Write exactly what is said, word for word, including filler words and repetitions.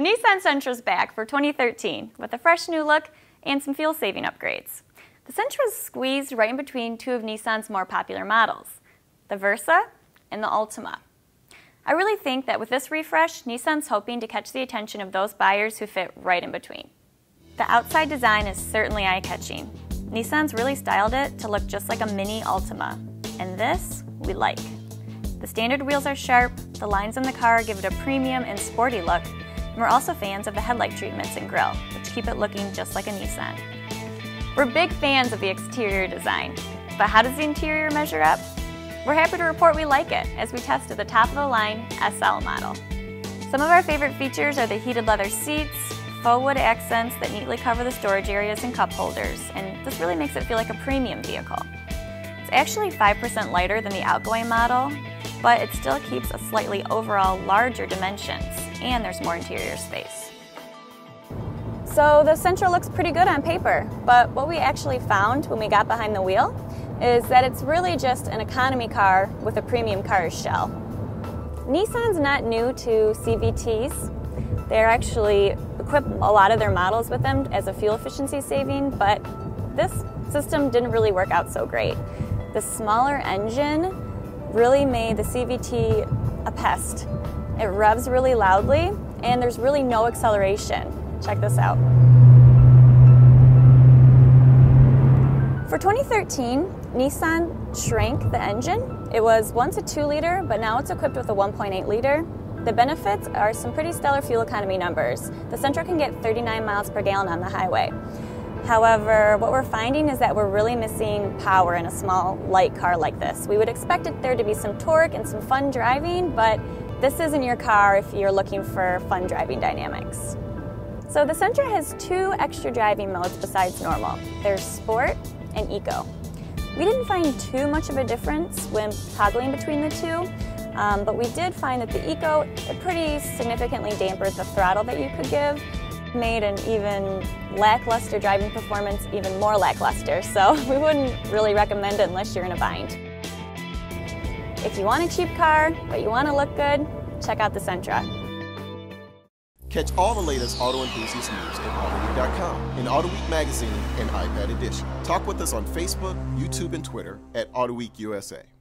The Nissan Sentra's back for twenty thirteen with a fresh new look and some fuel-saving upgrades. The Sentra's squeezed right in between two of Nissan's more popular models, the Versa and the Altima. I really think that with this refresh, Nissan's hoping to catch the attention of those buyers who fit right in between. The outside design is certainly eye-catching. Nissan's really styled it to look just like a mini Altima, and this we like. The standard wheels are sharp, the lines on the car give it a premium and sporty look, and we're also fans of the headlight treatments and grille, which keep it looking just like a Nissan. We're big fans of the exterior design, but how does the interior measure up? We're happy to report we like it as we tested the top-of-the-line S L model. Some of our favorite features are the heated leather seats, faux wood accents that neatly cover the storage areas and cup holders, and this really makes it feel like a premium vehicle. It's actually five percent lighter than the outgoing model, but it still keeps a slightly overall larger dimensions, and there's more interior space. So the Sentra looks pretty good on paper, but what we actually found when we got behind the wheel is that it's really just an economy car with a premium car's shell. Nissan's not new to C V Ts. They're actually equip a lot of their models with them as a fuel efficiency saving, but this system didn't really work out so great. The smaller engine really made the C V T a pest. It revs really loudly, and there's really no acceleration. Check this out. For twenty thirteen, Nissan shrank the engine. It was once a two liter, but now it's equipped with a one point eight liter. The benefits are some pretty stellar fuel economy numbers. The Sentra can get thirty-nine miles per gallon on the highway. However, what we're finding is that we're really missing power in a small, light car like this. We would expect it there to be some torque and some fun driving, but this isn't your car if you're looking for fun driving dynamics. So the Sentra has two extra driving modes besides normal. There's Sport and Eco. We didn't find too much of a difference when toggling between the two, um, but we did find that the Eco it pretty significantly dampened the throttle that you could give, made an even lackluster driving performance even more lackluster, so we wouldn't really recommend it unless you're in a bind. If you want a cheap car, but you want to look good, check out the Sentra. Catch all the latest auto enthusiast news at AutoWeek dot com, in AutoWeek magazine and iPad edition. Talk with us on Facebook, YouTube, and Twitter at AutoWeek U S A.